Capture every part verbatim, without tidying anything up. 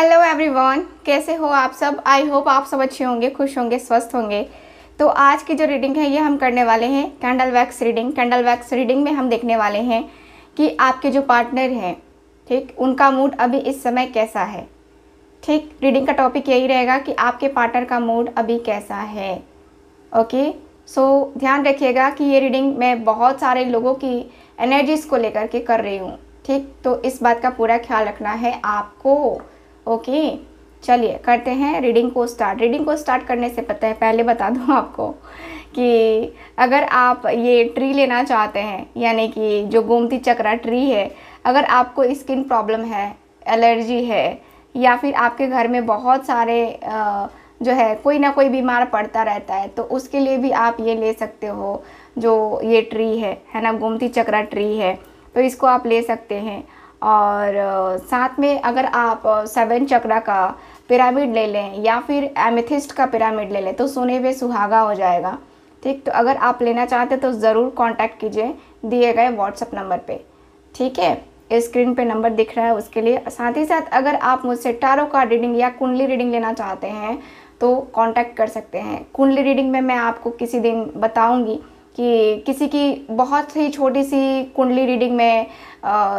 Hello everyone, कैसे हो आप सब। आई होप आप सब अच्छे होंगे, खुश होंगे, स्वस्थ होंगे। तो आज की जो रीडिंग है ये हम करने वाले हैं candle wax reading. Candle wax reading में हम देखने वाले हैं कि आपके जो पार्टनर हैं, ठीक, उनका मूड अभी इस समय कैसा है। ठीक, रीडिंग का टॉपिक यही रहेगा कि आपके पार्टनर का मूड अभी कैसा है। ओके, सो ध्यान रखिएगा कि ये रीडिंग मैं बहुत सारे लोगों की एनर्जीज़ को लेकर के कर रही हूँ। ठीक, तो इस बात का पूरा ख्याल रखना है आपको। ओके, चलिए करते हैं रीडिंग को स्टार्ट। रीडिंग को स्टार्ट करने से पता है पहले बता दूँ आपको कि अगर आप ये ट्री लेना चाहते हैं, यानी कि जो गोमती चक्रा ट्री है, अगर आपको स्किन प्रॉब्लम है, एलर्जी है, या फिर आपके घर में बहुत सारे आ, जो है कोई ना कोई बीमार पड़ता रहता है, तो उसके लिए भी आप ये ले सकते हो। जो ये ट्री है है ना, गोमती चक्रा ट्री है, तो इसको आप ले सकते हैं। और साथ में अगर आप सेवन चक्रा का पिरामिड ले लें या फिर एमेथिस्ट का पिरामिड ले लें तो सोने पे सुहागा हो जाएगा। ठीक, तो अगर आप लेना चाहते हैं तो ज़रूर कांटेक्ट कीजिए दिए गए व्हाट्सएप नंबर पे। ठीक है, स्क्रीन पे नंबर दिख रहा है उसके लिए। साथ ही साथ अगर आप मुझसे टारो का रीडिंग या कुंडली रीडिंग लेना चाहते हैं तो कांटेक्ट कर सकते हैं। कुंडली रीडिंग में मैं आपको किसी दिन बताऊंगी कि किसी की बहुत ही छोटी सी कुंडली रीडिंग में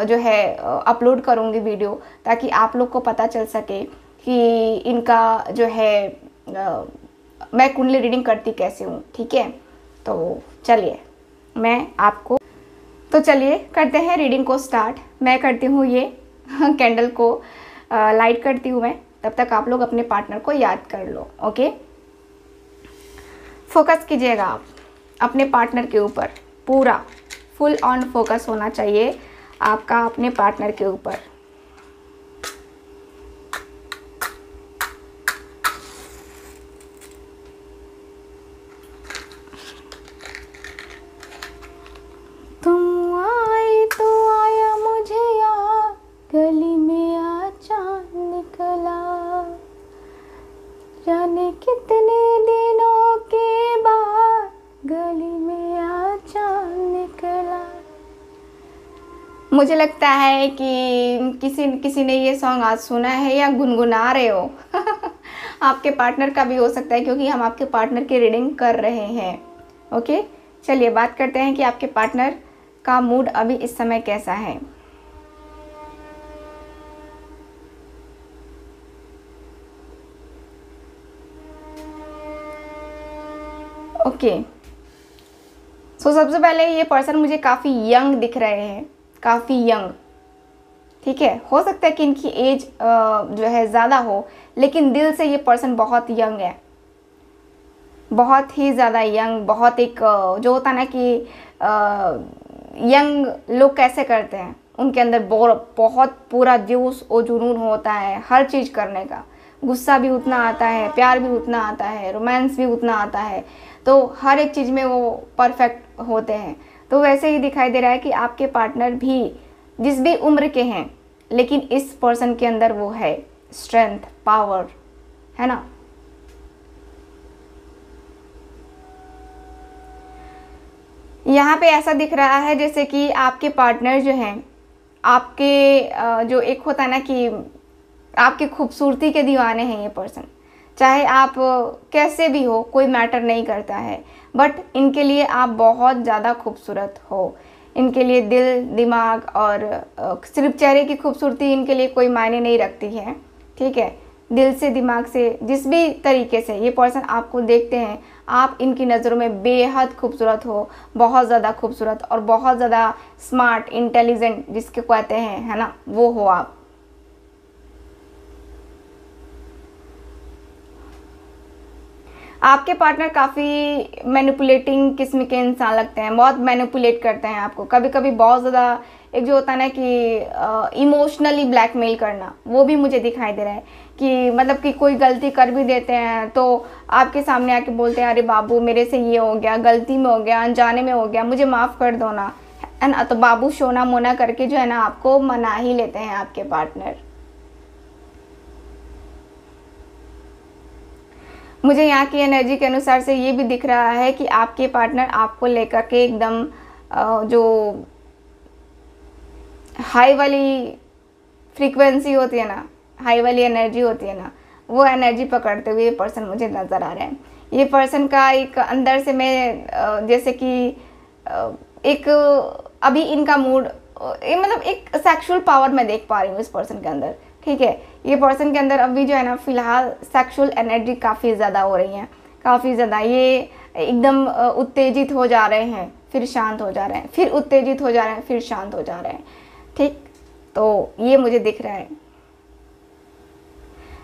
जो है अपलोड करूंगी वीडियो, ताकि आप लोग को पता चल सके कि इनका जो है मैं कुंडली रीडिंग करती कैसे हूँ। ठीक है, तो चलिए मैं आपको तो चलिए करते हैं रीडिंग को स्टार्ट। मैं करती हूँ ये कैंडल को लाइट करती हूँ मैं, तब तक आप लोग अपने पार्टनर को याद कर लो। ओके, फोकस कीजिएगा आप अपने पार्टनर के ऊपर, पूरा फुल ऑन फोकस होना चाहिए आपका अपने पार्टनर के ऊपर। तुम आए तो आया मुझे याद, गली में आ चांद निकला, जाने कितने दिनों के बाद गली में आ चांद निकला। मुझे लगता है कि किसी किसी ने ये सॉन्ग आज सुना है या गुनगुना रहे हो आपके पार्टनर का भी हो सकता है, क्योंकि हम आपके पार्टनर की रीडिंग कर रहे हैं। ओके, चलिए बात करते हैं कि आपके पार्टनर का मूड अभी इस समय कैसा है। ओके, सो सबसे पहले ये पर्सन मुझे काफ़ी यंग दिख रहे हैं, काफ़ी यंग। ठीक है, हो सकता है कि इनकी एज जो है ज़्यादा हो, लेकिन दिल से ये पर्सन बहुत यंग है, बहुत ही ज़्यादा यंग। बहुत एक जो होता ना कि यंग लोग कैसे करते हैं, उनके अंदर बहुत पूरा जोश और जुनून होता है हर चीज़ करने का। गुस्सा भी उतना आता है, प्यार भी उतना आता है, रोमांस भी उतना आता है, तो हर एक चीज़ में वो परफेक्ट होते हैं। तो वैसे ही दिखाई दे रहा है कि आपके पार्टनर भी जिस भी उम्र के हैं, लेकिन इस पर्सन के अंदर वो है स्ट्रेंथ, पावर, है ना। यहाँ पे ऐसा दिख रहा है जैसे कि आपके पार्टनर जो हैं, आपके जो एक होता है ना कि आपकी खूबसूरती के दीवाने हैं ये पर्सन। चाहे आप कैसे भी हो कोई मैटर नहीं करता है, बट इनके लिए आप बहुत ज़्यादा खूबसूरत हो। इनके लिए दिल, दिमाग और सिर्फ चेहरे की खूबसूरती इनके लिए कोई मायने नहीं रखती है। ठीक है, दिल से, दिमाग से, जिस भी तरीके से ये पर्सन आपको देखते हैं, आप इनकी नज़रों में बेहद खूबसूरत हो, बहुत ज़्यादा खूबसूरत और बहुत ज़्यादा स्मार्ट, इंटेलिजेंट जिसके कहते हैं, है ना, वो हो आप। आपके पार्टनर काफ़ी मैनिपुलेटिंग किस्म के इंसान लगते हैं, बहुत मैनिपुलेट करते हैं आपको। कभी कभी बहुत ज़्यादा एक जो होता है ना कि इमोशनली ब्लैकमेल करना, वो भी मुझे दिखाई दे रहा है कि मतलब कि कोई गलती कर भी देते हैं तो आपके सामने आके बोलते हैं, अरे बाबू मेरे से ये हो गया, गलती में हो गया, अनजाने में हो गया, मुझे माफ़ कर दो ना, है ना। तो बाबू शोना मोना करके जो है ना आपको मना ही लेते हैं आपके पार्टनर। मुझे यहाँ की एनर्जी के अनुसार से ये भी दिख रहा है कि आपके पार्टनर आपको लेकर के एकदम जो हाई वाली फ्रीक्वेंसी होती है ना, हाई वाली एनर्जी होती है ना, वो एनर्जी पकड़ते हुए ये पर्सन मुझे नज़र आ रहा है। ये पर्सन का एक अंदर से मैं जैसे कि एक अभी इनका मूड मतलब एक सेक्सुअल पावर मैं देख पा रही हूँ इस पर्सन के अंदर। ठीक है, ये पर्सन के अंदर अभी जो है ना फिलहाल सेक्सुअल एनर्जी काफ़ी ज़्यादा हो रही है, काफ़ी ज़्यादा। ये एकदम उत्तेजित हो जा रहे हैं फिर शांत हो जा रहे हैं, फिर उत्तेजित हो जा रहे हैं फिर शांत हो जा रहे हैं। ठीक, तो ये मुझे दिख रहा है।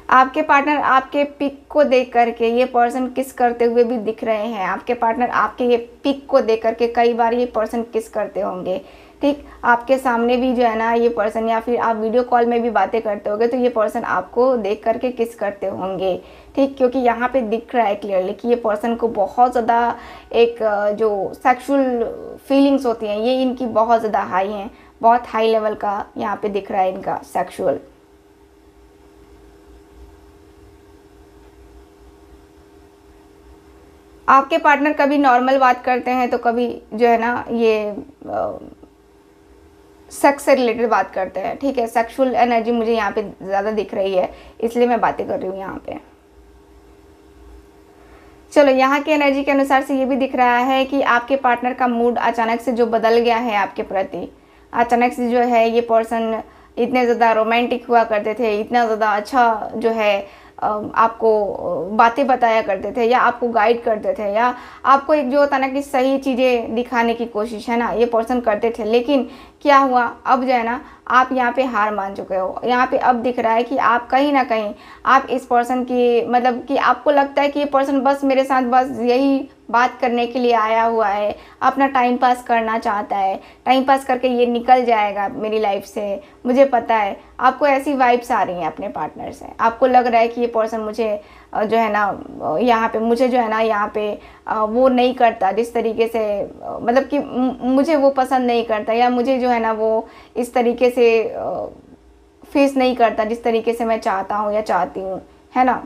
आपके पार्टनर आपके पिक को देख करके, ये पर्सन किस करते हुए भी दिख रहे हैं। आपके पार्टनर आपके ये पिक को देख करके कई बार ये पर्सन किस करते होंगे। ठीक, आपके सामने भी जो है ना ये पर्सन, या फिर आप वीडियो कॉल में भी बातें करते होंगे तो ये पर्सन आपको देख करके किस करते होंगे। ठीक, क्योंकि यहाँ पे दिख रहा है क्लियरली कि ये पर्सन को बहुत ज़्यादा एक जो सेक्सुअल फीलिंग्स होती हैं ये इनकी बहुत ज़्यादा हाई हैं, बहुत हाई लेवल का यहाँ पे दिख रहा है इनका सेक्सुअल। आपके पार्टनर कभी नॉर्मल बात करते हैं तो कभी जो है ना ये सेक्स से रिलेटेड बात करते हैं। ठीक है, सेक्सुअल एनर्जी मुझे यहाँ पे ज़्यादा दिख रही है, इसलिए मैं बातें कर रही हूँ यहाँ पे। चलो, यहाँ की एनर्जी के अनुसार से ये भी दिख रहा है कि आपके पार्टनर का मूड अचानक से जो बदल गया है आपके प्रति। अचानक से जो है ये पर्सन इतने ज़्यादा रोमांटिक हुआ करते थे, इतना ज़्यादा अच्छा जो है आपको बातें बताया करते थे, या आपको गाइड करते थे, या आपको एक जो होता ना कि सही चीज़ें दिखाने की कोशिश है ना ये पर्सन करते थे। लेकिन क्या हुआ, अब जो है ना आप यहाँ पे हार मान चुके हो। यहाँ पे अब दिख रहा है कि आप कहीं ना कहीं आप इस पर्सन की मतलब कि आपको लगता है कि ये पर्सन बस मेरे साथ बस यही बात करने के लिए आया हुआ है, अपना टाइम पास करना चाहता है, टाइम पास करके ये निकल जाएगा मेरी लाइफ से, मुझे पता है। आपको ऐसी वाइब्स आ रही हैं अपने पार्टनर से। आपको लग रहा है कि ये पर्सन मुझे जो है ना यहाँ पे मुझे जो है ना यहाँ पे वो नहीं करता, जिस तरीके से मतलब कि मुझे वो पसंद नहीं करता, या मुझे जो है ना वो इस तरीके से फेस नहीं करता जिस तरीके से मैं चाहता हूँ या चाहती हूँ, है ना।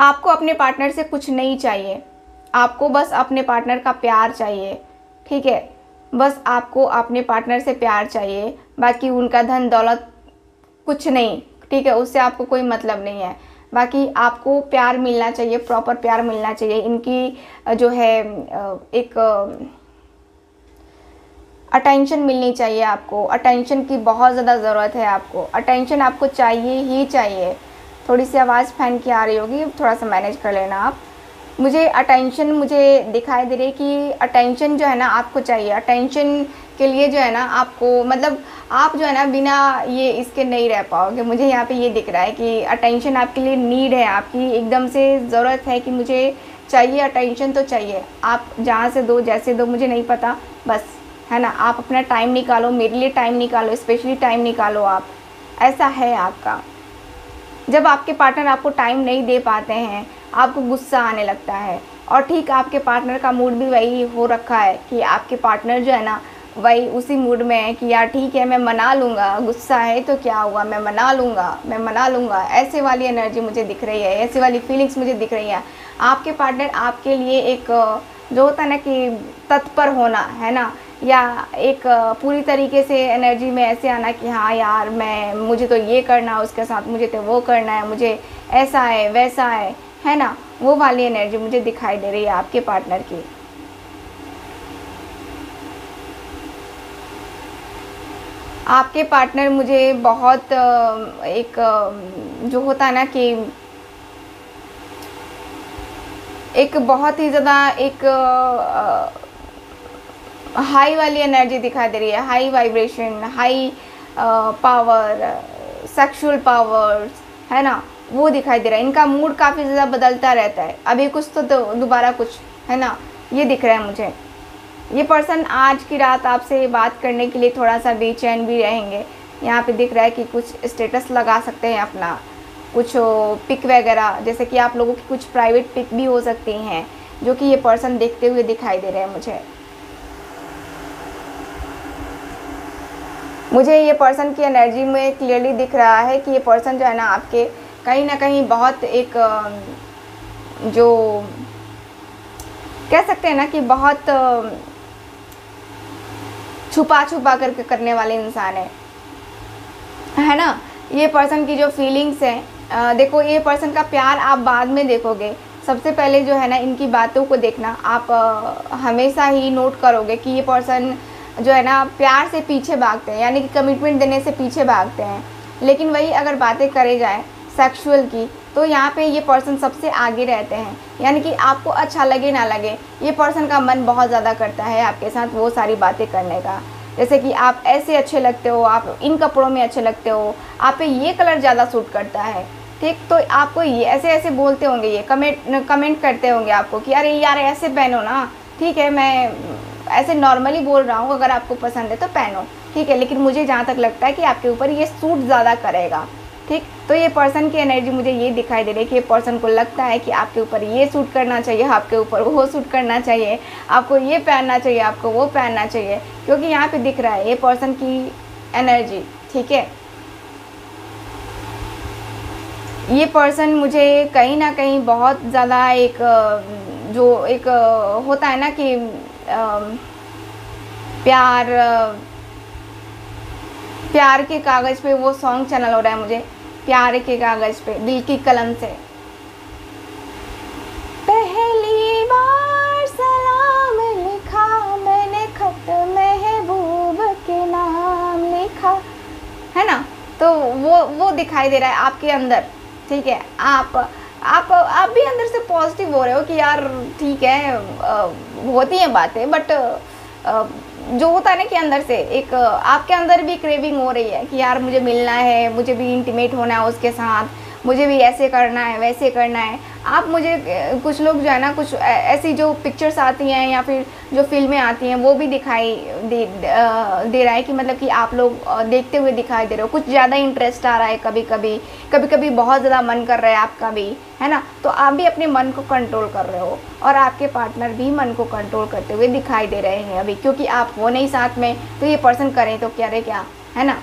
आपको अपने पार्टनर से कुछ नहीं चाहिए, आपको बस अपने पार्टनर का प्यार चाहिए। ठीक है, बस आपको अपने पार्टनर से प्यार चाहिए, बाकी उनका धन दौलत कुछ नहीं। ठीक है, उससे आपको कोई मतलब नहीं है। बाकी आपको प्यार मिलना चाहिए, प्रॉपर प्यार मिलना चाहिए। इनकी जो है एक अटेंशन मिलनी चाहिए आपको। अटेंशन की बहुत ज़्यादा ज़रूरत है आपको, अटेंशन आपको चाहिए ही चाहिए। थोड़ी सी आवाज़ फैन की आ रही होगी, थोड़ा सा मैनेज कर लेना आप। मुझे अटेंशन मुझे दिखाई दे रही है कि अटेंशन जो है ना आपको चाहिए। अटेंशन के लिए जो है ना आपको मतलब आप जो है ना बिना ये इसके नहीं रह पाओगे। मुझे यहाँ पे ये दिख रहा है कि अटेंशन आपके लिए नीड है, आपकी एकदम से ज़रूरत है कि मुझे चाहिए अटेंशन तो चाहिए। आप जहाँ से दो जैसे दो मुझे नहीं पता, बस है ना आप अपना टाइम निकालो, मेरे लिए टाइम निकालो, स्पेशली टाइम निकालो आप। ऐसा है आपका। जब आपके पार्टनर आपको टाइम नहीं दे पाते हैं आपको गुस्सा आने लगता है। और ठीक आपके पार्टनर का मूड भी वही हो रखा है कि आपके पार्टनर जो है ना वही उसी मूड में है कि यार ठीक है मैं मना लूँगा, गुस्सा है तो क्या हुआ, मैं मना लूँगा, मैं मना लूँगा। ऐसे वाली एनर्जी मुझे दिख रही है, ऐसे वाली फीलिंग्स मुझे दिख रही है। आपके पार्टनर आपके लिए एक जो होता है ना कि तत्पर होना है ना, या एक पूरी तरीके से एनर्जी में ऐसे आना कि हाँ यार मैं मुझे तो ये करना, उसके साथ मुझे तो वो करना है, मुझे ऐसा है वैसा है, है ना, वो वाली एनर्जी मुझे दिखाई दे रही है आपके पार्टनर की। आपके पार्टनर मुझे बहुत एक जो होता है ना कि एक बहुत ही ज़्यादा एक हाई वाली एनर्जी दिखाई दे रही है, high vibration, high power, sexual powers, है ना, वो दिखाई दे रहा है। इनका मूड काफ़ी ज़्यादा बदलता रहता है, अभी कुछ तो दोबारा कुछ, है ना, ये दिख रहा है मुझे। ये पर्सन आज की रात आपसे बात करने के लिए थोड़ा सा बेचैन भी रहेंगे। यहाँ पे दिख रहा है कि कुछ स्टेटस लगा सकते हैं अपना, कुछ पिक वगैरह, जैसे कि आप लोगों की कुछ प्राइवेट पिक भी हो सकती हैं जो कि ये पर्सन देखते हुए दिखाई दे रहे हैं मुझे। मुझे ये पर्सन की एनर्जी में क्लियरली दिख रहा है कि ये पर्सन जो है ना आपके कहीं ना कहीं बहुत एक जो कह सकते हैं ना कि बहुत छुपा छुपा करके करने वाले इंसान है, है ना। ये पर्सन की जो फीलिंग्स हैं, देखो ये पर्सन का प्यार आप बाद में देखोगे, सबसे पहले जो है ना इनकी बातों को देखना। आप आ, हमेशा ही नोट करोगे कि ये पर्सन जो है ना प्यार से पीछे भागते हैं, यानी कि कमिटमेंट देने से पीछे भागते हैं। लेकिन वही अगर बातें करे जाए सेक्सुअल की, तो यहाँ पे ये पर्सन सबसे आगे रहते हैं। यानी कि आपको अच्छा लगे ना लगे, ये पर्सन का मन बहुत ज़्यादा करता है आपके साथ वो सारी बातें करने का। जैसे कि आप ऐसे अच्छे लगते हो, आप इन कपड़ों में अच्छे लगते हो, आप पे ये कलर ज़्यादा सूट करता है, ठीक। तो आपको ये ऐसे ऐसे बोलते होंगे, ये कमेंट कमेंट करते होंगे आपको कि अरे यार ऐसे पहनो ना, ठीक है मैं ऐसे नॉर्मली बोल रहा हूँ, अगर आपको पसंद है तो पहनो, ठीक है। लेकिन मुझे जहाँ तक लगता है कि आपके ऊपर ये सूट ज़्यादा करेगा, ठीक। तो ये पर्सन की एनर्जी मुझे ये दिखाई दे रही है कि ये पर्सन को लगता है कि आपके ऊपर ये सूट करना चाहिए, आपके ऊपर वो सूट करना चाहिए, आपको ये पहनना चाहिए, आपको वो पहनना चाहिए, क्योंकि यहाँ पे दिख रहा है ये पर्सन की एनर्जी, ठीक है। ये पर्सन मुझे कहीं ना कहीं बहुत ज़्यादा एक जो एक होता है ना कि प्यार प्यार के कागज़ पे वो सॉन्ग चैनल हो रहा है मुझे, प्यार के कागज़ पे दिल की कलम से। पहली बार सलाम लिखा मैंने, खत महबूब के नाम लिखा, है ना। तो वो वो दिखाई दे रहा है आपके अंदर, ठीक है। आप आप आप भी अंदर से पॉजिटिव हो रहे हो कि यार ठीक है, होती हैं बातें, बट जो होता है ना कि अंदर से एक आपके अंदर भी क्रेविंग हो रही है कि यार मुझे मिलना है, मुझे भी इंटीमेट होना है उसके साथ, मुझे भी ऐसे करना है वैसे करना है। आप मुझे कुछ लोग जो है ना कुछ ऐसी जो पिक्चर्स आती हैं या फिर जो फिल्में आती हैं वो भी दिखाई दे दे रहा है कि मतलब कि आप लोग देखते हुए दिखाई दे रहे हो। कुछ ज़्यादा इंटरेस्ट आ रहा है, कभी कभी कभी कभी बहुत ज़्यादा मन कर रहा है आपका भी, है ना। तो आप भी अपने मन को कंट्रोल कर रहे हो और आपके पार्टनर भी मन को कंट्रोल करते हुए दिखाई दे रहे हैं अभी, क्योंकि आप हो नहीं साथ में। तो ये पर्सन करें तो क्या रे क्या, है ना।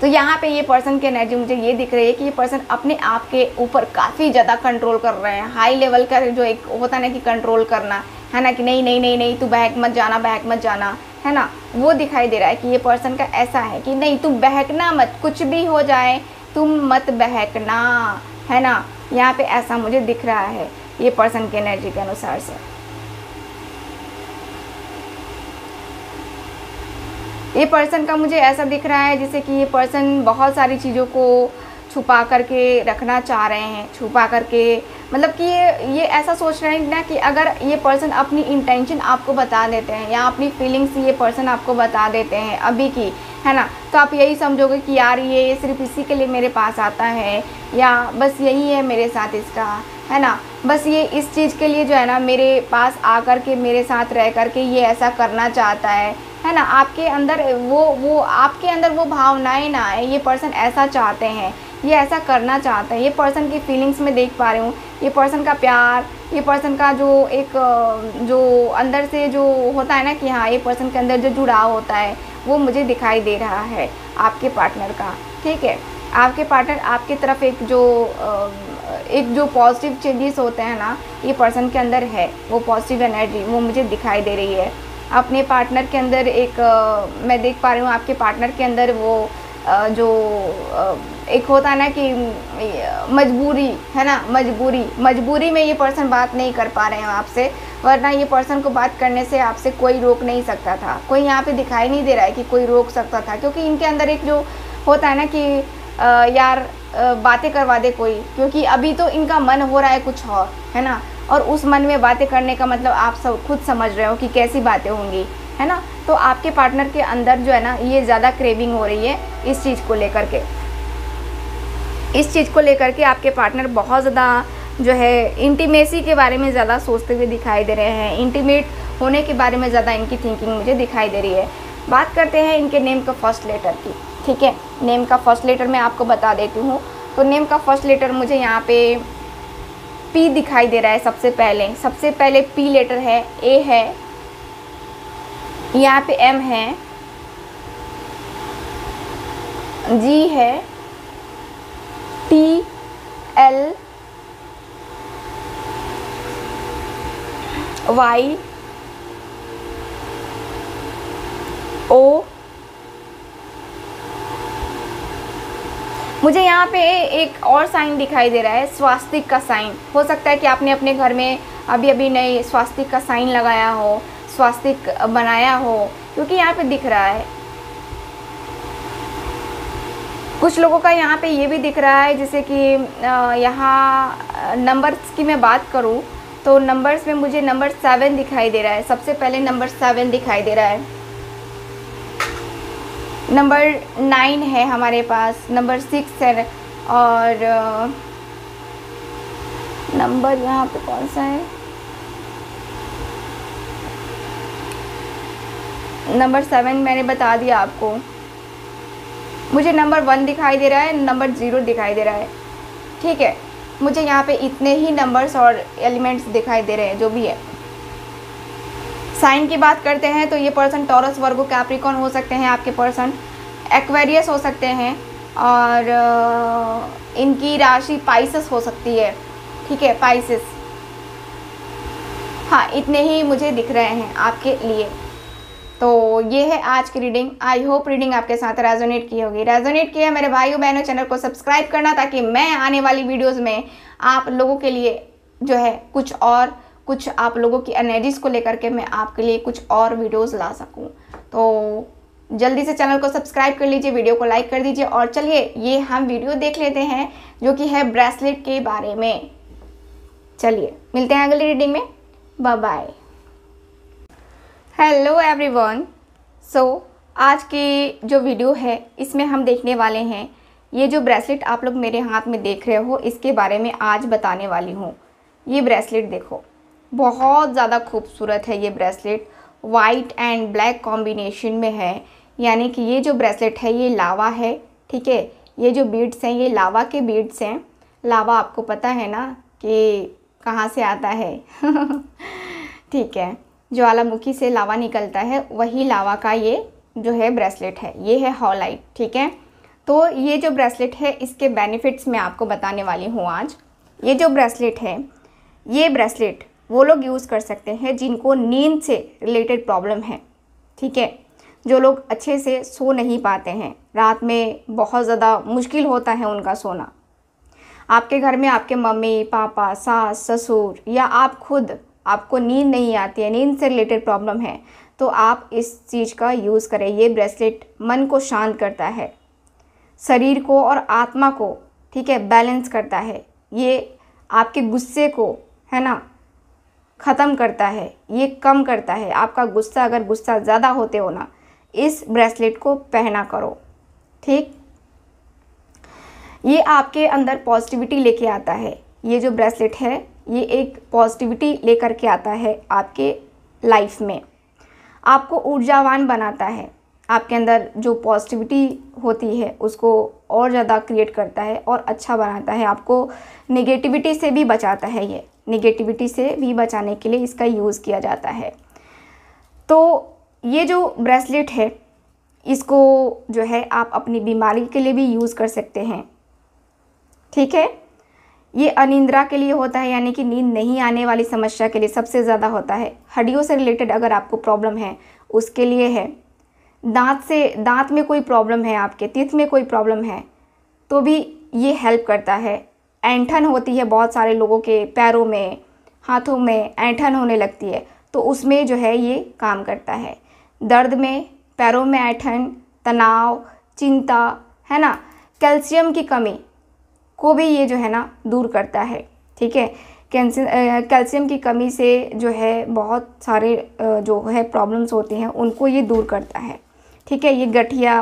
तो यहाँ पे ये पर्सन की एनर्जी मुझे ये दिख रही है कि ये पर्सन अपने आप के ऊपर काफ़ी ज़्यादा कंट्रोल कर रहे हैं। हाई लेवल का जो एक होता है ना कि कंट्रोल करना, है ना, कि नहीं नहीं नहीं नहीं तू बहक मत जाना, बहक मत जाना, है ना। वो दिखाई दे रहा है कि ये पर्सन का ऐसा है कि नहीं तू बहकना मत, कुछ भी हो जाए तुम मत बहकना, है ना। यहाँ पे ऐसा मुझे दिख रहा है ये पर्सन की एनर्जी के अनुसार से। ये पर्सन का मुझे ऐसा दिख रहा है जैसे कि ये पर्सन बहुत सारी चीज़ों को छुपा करके रखना चाह रहे हैं, छुपा करके मतलब कि ये ये ऐसा सोच रहे हैं ना कि अगर ये पर्सन अपनी इंटेंशन आपको बता देते हैं या अपनी फीलिंग्स ये पर्सन आपको बता देते हैं अभी की, है ना, तो आप यही समझोगे कि यार ये सिर्फ इसी के लिए मेरे पास आता है या बस यही है मेरे साथ इसका, है ना, बस ये इस चीज़ के लिए जो है ना मेरे पास आ कर के मेरे साथ रह कर के ये ऐसा करना चाहता है, है ना। आपके अंदर वो वो आपके अंदर वो भावनाएं ना आए, ये पर्सन ऐसा चाहते हैं, ये ऐसा करना चाहते हैं। ये पर्सन की फीलिंग्स में देख पा रही हूँ ये पर्सन का प्यार, ये पर्सन का जो एक जो अंदर से जो होता है ना कि हाँ ये पर्सन के अंदर जो जुड़ाव होता है वो मुझे दिखाई दे रहा है आपके पार्टनर का, ठीक है। आपके पार्टनर आपकी तरफ एक जो एक जो पॉजिटिव चेंजेस होते हैं ना ये पर्सन के अंदर है, वो पॉजिटिव एनर्जी वो मुझे दिखाई दे रही है अपने पार्टनर के अंदर। एक आ, मैं देख पा रही हूँ आपके पार्टनर के अंदर वो आ, जो आ, एक होता है ना कि मजबूरी, है ना, मजबूरी मजबूरी में ये पर्सन बात नहीं कर पा रहे हैं आपसे, वरना ये पर्सन को बात करने से आपसे कोई रोक नहीं सकता था। कोई यहाँ पे दिखाई नहीं दे रहा है कि कोई रोक सकता था, क्योंकि इनके अंदर एक जो होता है ना कि आ, यार बातें करवा दे कोई, क्योंकि अभी तो इनका मन हो रहा है कुछ और, है ना। और उस मन में बातें करने का मतलब आप सब खुद समझ रहे हो कि कैसी बातें होंगी, है ना। तो आपके पार्टनर के अंदर जो है ना ये ज़्यादा क्रेविंग हो रही है इस चीज़ को लेकर के। इस चीज़ को लेकर के आपके पार्टनर बहुत ज़्यादा जो है इंटीमेसी के बारे में ज़्यादा सोचते हुए दिखाई दे रहे हैं, इंटीमेट होने के बारे में ज़्यादा इनकी थिंकिंग मुझे दिखाई दे रही है। बात करते हैं इनके नेम का फर्स्ट लेटर की, ठीक है। नेम का फर्स्ट लेटर मैं आपको बता देती हूँ। तो नेम का फर्स्ट लेटर मुझे यहाँ पे पी दिखाई दे रहा है, सबसे पहले सबसे पहले पी लेटर है, ए है, यहाँ पे एम है, जी है, टी, एल, वाई, ओ। मुझे यहाँ पे एक और साइन दिखाई दे रहा है, स्वास्तिक का साइन। हो सकता है कि आपने अपने घर में अभी अभी नए स्वास्तिक का साइन लगाया हो, स्वास्तिक बनाया हो, क्योंकि यहाँ पे दिख रहा है। कुछ लोगों का यहाँ पे ये भी दिख रहा है, जैसे कि यहाँ नंबर्स की मैं बात करूँ तो नंबर्स में मुझे नंबर सेवन दिखाई दे रहा है। सबसे पहले नंबर सेवन दिखाई दे रहा है, नंबर नाइन है हमारे पास, नंबर सिक्स है, और नंबर यहाँ पे कौन सा है, नंबर सेवन मैंने बता दिया आपको। मुझे नंबर वन दिखाई दे रहा है, नंबर ज़ीरो दिखाई दे रहा है। ठीक है, मुझे यहाँ पे इतने ही नंबर्स और एलिमेंट्स दिखाई दे रहे हैं, जो भी है। साइन की बात करते हैं तो ये पर्सन टॉरस, वर्गो, कैप्रिकॉन हो सकते हैं आपके पर्सन, एक्वेरियस हो सकते हैं, और इनकी राशि पाइसेस हो सकती है। ठीक है, पाइसेस। हाँ, इतने ही मुझे दिख रहे हैं आपके लिए। तो ये है आज की रीडिंग। आई होप रीडिंग आपके साथ रेजोनेट की होगी। रेजोनेट किया मेरे भाइयों बहनों, चैनल को सब्सक्राइब करना, ताकि मैं आने वाली वीडियोस में आप लोगों के लिए जो है कुछ और, कुछ आप लोगों की एनर्जीज को लेकर के मैं आपके लिए कुछ और वीडियोस ला सकूं। तो जल्दी से चैनल को सब्सक्राइब कर लीजिए, वीडियो को लाइक कर दीजिए, और चलिए ये हम वीडियो देख लेते हैं जो कि है ब्रेसलेट के बारे में। चलिए मिलते हैं अगली रीडिंग में। Bye bye. Hello everyone. So आज की जो वीडियो है इसमें हम देखने वाले हैं, ये जो ब्रेसलेट आप लोग मेरे हाथ में देख रहे हो इसके बारे में आज बताने वाली हूँ। ये ब्रेसलेट देखो, बहुत ज़्यादा खूबसूरत है। ये bracelet white and black combination में है, यानी कि ये जो ब्रेसलेट है ये लावा है। ठीक है, ये जो बीड्स हैं ये लावा के बीड्स हैं। लावा आपको पता है ना कि कहाँ से आता है। ठीक है, ज्वालामुखी से लावा निकलता है, वही लावा का ये जो है ब्रेसलेट है, ये है हॉलाइट। ठीक है, तो ये जो ब्रेसलेट है इसके बेनिफिट्स मैं आपको बताने वाली हूँ आज। ये जो ब्रेसलेट है, ये ब्रेसलेट वो लोग यूज़ कर सकते हैं जिनको नींद से रिलेटेड प्रॉब्लम है। ठीक है, जो लोग अच्छे से सो नहीं पाते हैं, रात में बहुत ज़्यादा मुश्किल होता है उनका सोना। आपके घर में आपके मम्मी पापा, सास ससुर, या आप खुद आपको नींद नहीं आती है, नींद से रिलेटेड प्रॉब्लम है, तो आप इस चीज़ का यूज़ करें। ये ब्रेसलेट मन को शांत करता है, शरीर को और आत्मा को, ठीक है, बैलेंस करता है। ये आपके गुस्से को, है ना, ख़त्म करता है, ये कम करता है आपका गुस्सा। अगर गुस्सा ज़्यादा होते हो ना, इस ब्रेसलेट को पहना करो। ठीक, ये आपके अंदर पॉजिटिविटी लेके आता है। ये जो ब्रेसलेट है ये एक पॉजिटिविटी लेकर के आता है आपके लाइफ में, आपको ऊर्जावान बनाता है, आपके अंदर जो पॉजिटिविटी होती है उसको और ज़्यादा क्रिएट करता है और अच्छा बनाता है। आपको नेगेटिविटी से भी बचाता है, ये नेगेटिविटी से भी बचाने के लिए इसका यूज़ किया जाता है। तो ये जो ब्रेसलेट है इसको जो है आप अपनी बीमारी के लिए भी यूज़ कर सकते हैं। ठीक है, ये अनिंद्रा के लिए होता है, यानी कि नींद नहीं आने वाली समस्या के लिए सबसे ज़्यादा होता है। हड्डियों से रिलेटेड अगर आपको प्रॉब्लम है उसके लिए है। दांत से, दांत में कोई प्रॉब्लम है आपके, तीत में कोई प्रॉब्लम है तो भी ये हेल्प करता है। ऐंठन होती है बहुत सारे लोगों के, पैरों में हाथों में ऐंठन होने लगती है, तो उसमें जो है ये काम करता है। दर्द में, पैरों में ऐंठन, तनाव, चिंता, है ना, कैल्शियम की कमी को भी ये जो है ना दूर करता है। ठीक है, कैल्शियम की कमी से जो है बहुत सारे जो है प्रॉब्लम्स होते हैं उनको ये दूर करता है। ठीक है, ये गठिया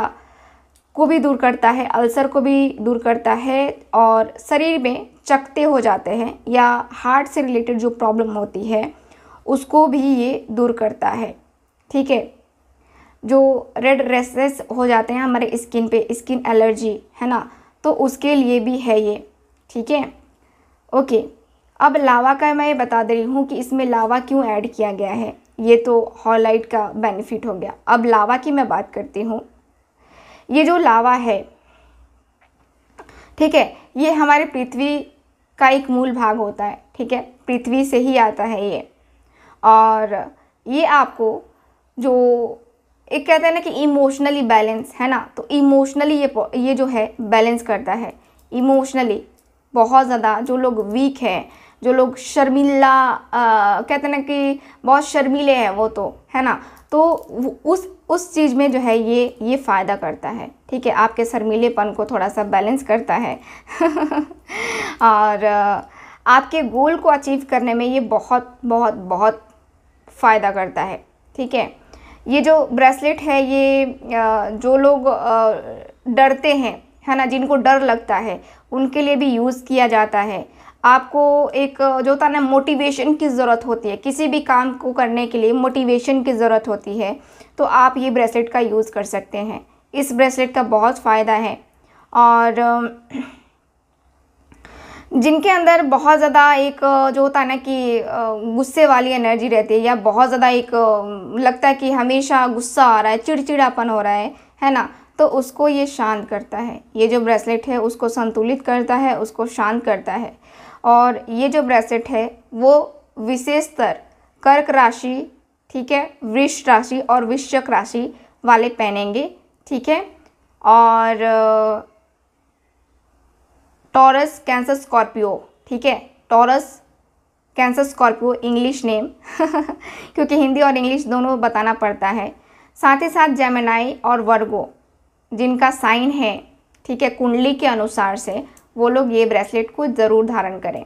को भी दूर करता है, अल्सर को भी दूर करता है, और शरीर में चकते हो जाते हैं या हार्ट से रिलेटेड जो प्रॉब्लम होती है उसको भी ये दूर करता है। ठीक है, जो रेड रेसेस हो जाते हैं हमारे स्किन पे, स्किन एलर्जी है ना, तो उसके लिए भी है ये। ठीक है, ओके। अब लावा का मैं बता दे रही हूँ कि इसमें लावा क्यों ऐड किया गया है। ये तो हॉलाइट का बेनिफिट हो गया। अब लावा की मैं बात करती हूँ। ये जो लावा है, ठीक है, ये हमारे पृथ्वी का एक मूल भाग होता है। ठीक है, पृथ्वी से ही आता है ये, और ये आपको जो एक कहते हैं ना कि इमोशनली बैलेंस है ना, तो इमोशनली ये ये जो है बैलेंस करता है। इमोशनली बहुत ज़्यादा जो लोग वीक हैं, जो लोग शर्मीला आ, कहते हैं ना कि बहुत शर्मीले हैं वो, तो है ना, तो उस उस चीज़ में जो है ये ये फ़ायदा करता है। ठीक है, आपके शर्मीलेपन को थोड़ा सा बैलेंस करता है और आपके गोल को अचीव करने में ये बहुत बहुत बहुत फ़ायदा करता है। ठीक है, ये जो ब्रेसलेट है ये जो लोग डरते हैं है ना, जिनको डर लगता है उनके लिए भी यूज़ किया जाता है। आपको एक जो होता है ना मोटिवेशन की ज़रूरत होती है, किसी भी काम को करने के लिए मोटिवेशन की ज़रूरत होती है, तो आप ये ब्रेसलेट का यूज़ कर सकते हैं। इस ब्रेसलेट का बहुत फ़ायदा है। और जिनके अंदर बहुत ज़्यादा एक जो होता है ना कि गुस्से वाली एनर्जी रहती है, या बहुत ज़्यादा एक लगता है कि हमेशा गुस्सा आ रहा है, चिड़चिड़ापन हो रहा है है ना, तो उसको ये शांत करता है। ये जो ब्रेसलेट है उसको संतुलित करता है, उसको शांत करता है। और ये जो ब्रेसलेट है वो विशेषतर कर्क राशि, ठीक है, वृष राशि और वृश्चिक राशि वाले पहनेंगे। ठीक है, और टॉरस, कैंसर, स्कॉर्पियो, ठीक है, Taurus, Cancer, Scorpio, English name क्योंकि हिंदी और इंग्लिश दोनों बताना पड़ता है। साथ ही साथ जेमिनाई और वर्गो जिनका साइन है, ठीक है, कुंडली के अनुसार से वो लोग ये ब्रेसलेट को ज़रूर धारण करें।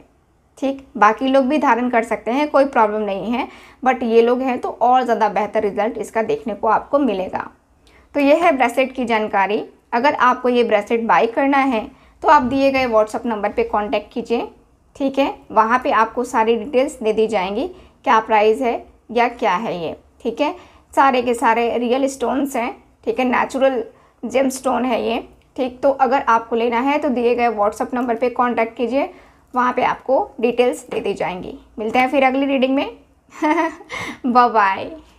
ठीक, बाकी लोग भी धारण कर सकते हैं, कोई प्रॉब्लम नहीं है, बट ये लोग हैं तो और ज़्यादा बेहतर रिजल्ट इसका देखने को आपको मिलेगा। तो ये है ब्रेसलेट की जानकारी। अगर आपको ये ब्रेसलेट बाय करना है तो आप दिए गए व्हाट्सअप नंबर पे कांटेक्ट कीजिए। ठीक है, वहाँ पे आपको सारी डिटेल्स दे दी जाएंगी, क्या प्राइस है या क्या है ये। ठीक है, सारे के सारे रियल स्टोन्स हैं, ठीक है, नेचुरल जेम स्टोन है ये। ठीक, तो अगर आपको लेना है तो दिए गए व्हाट्सअप नंबर पे कांटेक्ट कीजिए, वहाँ पे आपको डिटेल्स दे दी जाएंगी। मिलते हैं फिर अगली रीडिंग में बाय बाय।